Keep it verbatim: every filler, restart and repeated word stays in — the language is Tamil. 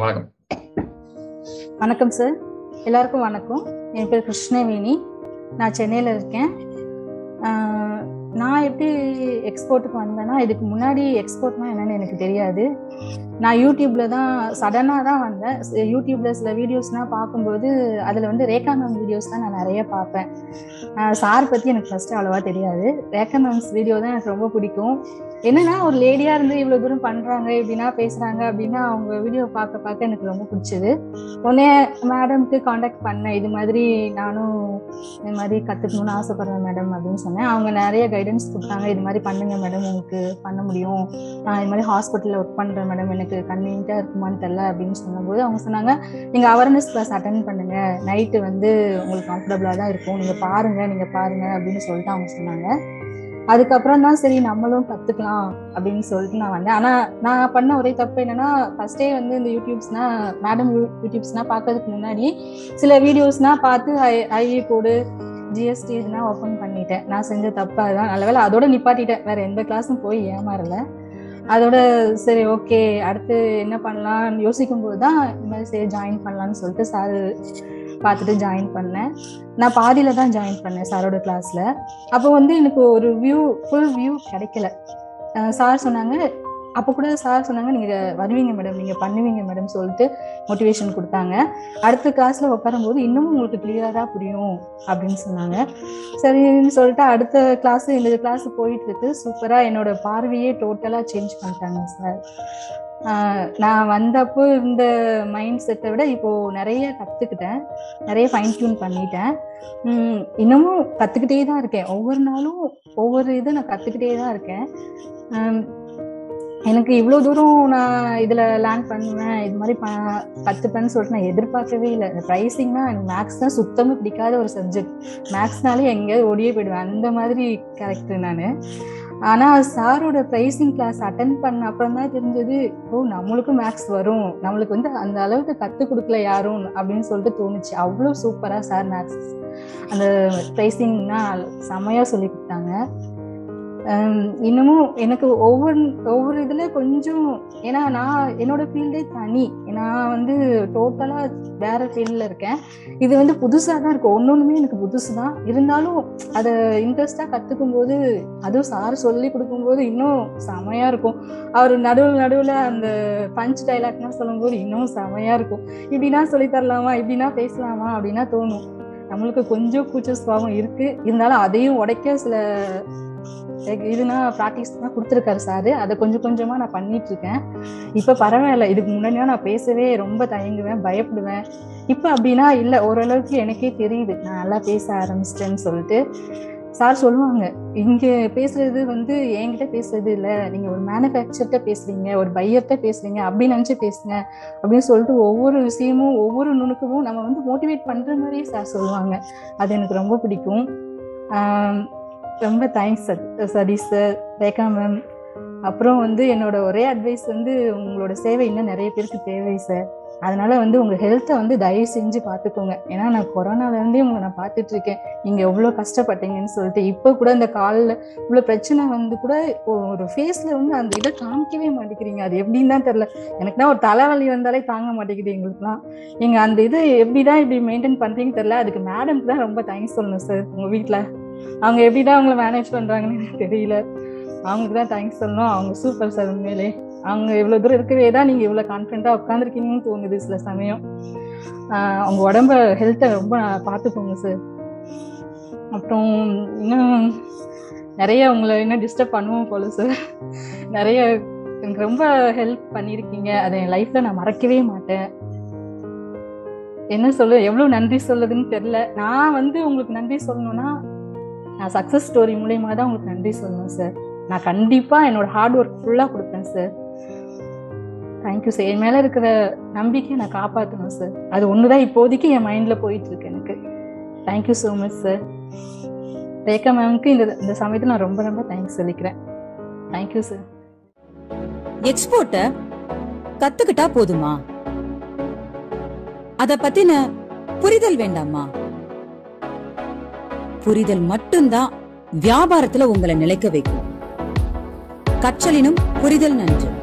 வணக்கம் வணக்கம் சார் எல்லாருக்கும் வணக்கம் என் பேர் கிருஷ்ணவேணி நான் சென்னையில் இருக்கேன் நான் எப்படி எக்ஸ்போர்ட்டுக்கு வந்தேன்னா இதுக்கு முன்னாடி எக்ஸ்போர்ட்னா என்னன்னு எனக்கு தெரியாது நான் யூடியூப்ல தான் சடனாக தான் வந்தேன் யூடியூப்ல சில வீடியோஸ்லாம் பார்க்கும்போது அதில் வந்து ரேகா மேம் வீடியோஸ் தான் நான் நிறைய பார்ப்பேன் சார் பற்றி எனக்கு ஃபஸ்ட்டு அவ்வளோவா தெரியாது ரேகா மேம்ஸ் வீடியோ தான் எனக்கு ரொம்ப பிடிக்கும் என்னன்னா ஒரு லேடியாக இருந்து இவ்வளோ தூரம் பண்ணுறாங்க இப்படின்னா பேசுகிறாங்க அப்படின்னா அவங்க வீடியோ பார்க்க பார்க்க எனக்கு ரொம்ப பிடிச்சிது உடனே மேடம்க்கு காண்டாக்ட் பண்ணேன் இது மாதிரி நானும் இது மாதிரி கற்றுக்கணும்னு ஆசைப்பட்றேன் மேடம் அப்படின்னு சொன்னேன் அவங்க நிறைய கைடன்ஸ் கொடுத்தாங்க இது மாதிரி பண்ணுங்கள் மேடம் உங்களுக்கு பண்ண முடியும் நான் இது மாதிரி ஹாஸ்பிட்டலில் ஒர்க் பண்ணுறேன் மேடம் எனக்கு கன்வீனியண்ட்டாக இருக்குமான்னு தெரில அப்படின்னு சொன்னபோது அவங்க சொன்னாங்க நீங்கள் அவேர்னஸ் கிளாஸ் அட்டென்ட் பண்ணுங்கள் நைட்டு வந்து உங்களுக்கு கம்ஃபர்டபுளாக தான் இருக்கும் நீங்கள் பாருங்கள் நீங்கள் பாருங்கள் அப்படின்னு சொல்லிட்டு அவங்க சொன்னாங்க அதுக்கப்புறம் தான் சரி நம்மளும் கற்றுக்கலாம் அப்படின்னு சொல்லிட்டு நான் வந்தேன் ஆனால் நான் பண்ண ஒரே தப்பு என்னென்னா ஃபஸ்ட்டே வந்து இந்த யூடியூப்ஸ்னா மேடம் யூடியூப்ஸ்னால் பார்க்கறதுக்கு முன்னாடி சில வீடியோஸ்னால் பார்த்து ஐ ஐஏ கோடு ஜிஎஸ்டி இதெல்லாம் ஓப்பன் பண்ணிட்டேன் நான் செஞ்ச தப்பு அதுதான் நல்ல வேலை அதோட நிப்பாட்டிட்டேன் வேறு எந்த கிளாஸும் போய் ஏமாறலை அதோட சரி ஓகே அடுத்து என்ன பண்ணலான்னு யோசிக்கும்போது தான் இந்த மாதிரி சரி ஜாயின் பண்ணலான்னு சொல்லிட்டு சார் பார்த்துட்டு ஜாயின் பண்ணேன் நான் பாதியில் தான் ஜாயின் பண்ணேன் சாரோட கிளாஸில் அப்போ வந்து எனக்கு ஒரு வியூ ஃபுல் வியூ கிடைக்கல சார் சொன்னாங்க அப்போ கூட சார் சொன்னாங்க நீங்கள் வருவீங்க மேடம் நீங்கள் பண்ணுவீங்க மேடம் சொல்லிட்டு மோட்டிவேஷன் கொடுத்தாங்க அடுத்த கிளாஸில் உட்காரும்போது இன்னமும் உங்களுக்கு கிளியராக புரியும் அப்படின்னு சொன்னாங்க சரின்னு சொல்லிட்டு அடுத்த கிளாஸு இந்த கிளாஸு போயிட்டுருக்கு சூப்பராக என்னோடய பார்வையே டோட்டலாக சேஞ்ச் பண்ணிட்டாங்க சார் நான் வந்தப்போ இந்த மைண்ட் செட்டை விட இப்போது நிறைய கற்றுக்கிட்டேன் நிறைய ஃபைன் டியூன் பண்ணிட்டேன் இன்னமும் கற்றுக்கிட்டே தான் இருக்கேன் ஒவ்வொரு நாளும் ஒவ்வொரு இதை நான் கற்றுக்கிட்டே தான் இருக்கேன் எனக்கு இவ்வளோ தூரம் நான் இதில் லேண்ட் பண்ணுவேன் இது மாதிரி ப கற்றுப்பேன்னு சொல்லிட்டு நான் எதிர்பார்க்கவே இல்லை இந்த ப்ரைஸிங்னா எனக்கு மேக்ஸ் தான் சுத்தமாக பிடிக்காத ஒரு சப்ஜெக்ட் மேக்ஸ்னாலே எங்கேயாவது ஓடியே போயிடுவேன் அந்த மாதிரி கேரக்டர் நான் ஆனால் சாரோட ப்ரைஸிங் கிளாஸ் அட்டன் பண்ண அப்புறம் தான் தெரிஞ்சது ஓ நம்மளுக்கும் மேக்ஸ் வரும் நம்மளுக்கு வந்து அந்த அளவுக்கு கற்றுக் கொடுக்கல யாரும் அப்படின்னு சொல்லிட்டு தோணுச்சு அவ்வளோ சூப்பராக சார் மேக்ஸ் அந்த ப்ரைஸிங்னா செம்மையாக சொல்லி கொடுத்தாங்க இன்னமும் எனக்கு ஒவ்வொரு ஒவ்வொரு இதில் கொஞ்சம் ஏன்னா நான் என்னோடய ஃபீல்டே தனி நான் வந்து டோட்டலாக வேறு ஃபீல்டில் இருக்கேன் இது வந்து புதுசாக தான் இருக்கும் ஒன்று ஒன்றுமே எனக்கு புதுசு தான் இருந்தாலும் அதை இன்ட்ரெஸ்டாக கற்றுக்கும் போது அதுவும் சார் சொல்லி கொடுக்கும்போது இன்னும் செமையாக இருக்கும் அவர் நடுவில் நடுவில் அந்த பஞ்ச் டைலாக்லாம் சொல்லும்போது இன்னும் செமையாக இருக்கும் இப்படின்னா சொல்லித்தரலாமா இப்படின்னா பேசலாமா அப்படின்னா தோணும் நம்மளுக்கு கொஞ்சம் கூச்ச சுபாவம் இருக்குது இருந்தாலும் அதையும் உடைக்க சில இதுனா ப்ராக்டிஸ் தான் கொடுத்துருக்காரு சார் அதை கொஞ்சம் கொஞ்சமாக நான் பண்ணிகிட்ருக்கேன் இப்போ பரவாயில்ல இதுக்கு முன்னாடினா நான் பேசவே ரொம்ப தயங்குவேன் பயப்படுவேன் இப்போ அப்படின்னா இல்லை ஓரளவுக்கு எனக்கே தெரியுது நான் நல்லா பேச ஆரம்பிச்சிட்டேன்னு சொல்லிட்டு சார் சொல்லுவாங்க இங்கே பேசுகிறது வந்து என்கிட்ட பேசுறது இல்லை நீங்கள் ஒரு மேனுஃபேக்சர்கிட்ட பேசுகிறீங்க ஒரு பையர்கிட்ட பேசுகிறீங்க அப்படின்னு நினச்சி பேசுங்க அப்படின்னு சொல்லிட்டு ஒவ்வொரு விஷயமும் ஒவ்வொரு நுணுக்கமும் நம்ம வந்து மோட்டிவேட் பண்ணுற மாதிரியே சார் சொல்லுவாங்க அது எனக்கு ரொம்ப பிடிக்கும் ரொம்ப thanks sir Satish sir Rekha ma'am அப்புறம் வந்து என்னோடய ஒரே அட்வைஸ் வந்து உங்களோட சேவை இன்னும் நிறைய பேருக்கு தேவை சார் அதனால் வந்து உங்கள் ஹெல்த்தை வந்து தயவு செஞ்சு பார்த்துக்கோங்க ஏன்னா நான் கொரோனாலேருந்தே உங்களை நான் பார்த்துட்ருக்கேன் நீங்கள் எவ்வளோ கஷ்டப்பட்டீங்கன்னு சொல்லிட்டு இப்போ கூட இந்த காலில் இவ்வளோ பிரச்சனை வந்து கூட ஒரு ஃபேஸில் வந்து அந்த இதை காமிக்கவே மாட்டேங்கிறீங்க அது எப்படின்னு தான் தெரில எனக்குனா ஒரு தலைவலி வந்தாலே தாங்க மாட்டேங்குது எங்களுக்குலாம் நீங்கள் அந்த இதை எப்படி தான் இப்படி மெயின்டைன் பண்ணுறீங்கன்னு தெரில அதுக்கு மேடம்க்கு தான் ரொம்ப தேங்க்ஸ் சொல்லணும் சார் உங்கள் வீட்டில் அவங்க எப்படி தான் அவங்கள மேனேஜ் பண்ணுறாங்கன்னு எனக்கு தெரியல அவங்களுக்கு தான் தேங்க்ஸ் சொல்லணும் அவங்க சூப்பர் சார் உண்மையிலே அவங்க இவ்வளோ தூரம் இருக்கவே தான் நீங்கள் இவ்வளோ கான்ஃபிடென்ட்டாக உட்காந்துருக்கீங்கன்னு தோணுது சில சமயம் அவங்க உடம்ப ஹெல்த்தை ரொம்ப பார்த்துக்கோங்க சார் அப்புறம் இன்னும் நிறைய உங்களை இன்னும் டிஸ்டர்ப் பண்ணுவோம் போல சார் நிறைய எனக்கு ரொம்ப ஹெல்ப் பண்ணியிருக்கீங்க அதை என் லைஃப்பில் நான் மறக்கவே மாட்டேன் என்ன சொல்ல எவ்வளோ நன்றி சொல்லுதுன்னு தெரில நான் வந்து உங்களுக்கு நன்றி சொல்லணும்னா நான் சக்ஸஸ் ஸ்டோரி மூலயமா தான் உங்களுக்கு நன்றி சொல்லணும் சார் நான் கண்டிப்பாக என்னோட ஹார்ட் ஒர்க் ஃபுல்லாக கொடுப்பேன் சார் தேங்க்யூ சார் என் மேலே இருக்கிற நம்பிக்கையை நான் காப்பாற்றணும் சார் அது ஒன்று தான் இப்போதைக்கு என் மைண்டில் போயிட்டுருக்கு எனக்கு thank you so much sir Rekha மேம்க்கு இந்த இந்த சமயத்தில் நான் ரொம்ப ரொம்ப தேங்க்ஸ் சொல்லிக்கிறேன் தேங்க்யூ சார் எக்ஸ்போர்ட்டை கற்றுக்கிட்டா போதுமா அதை பற்றின புரிதல் வேண்டாமா புரிதல் மட்டும்தான் வியாபாரத்துல உங்களை நிலைக்க வைக்கும் கற்றலினும் புரிதல் நன்று.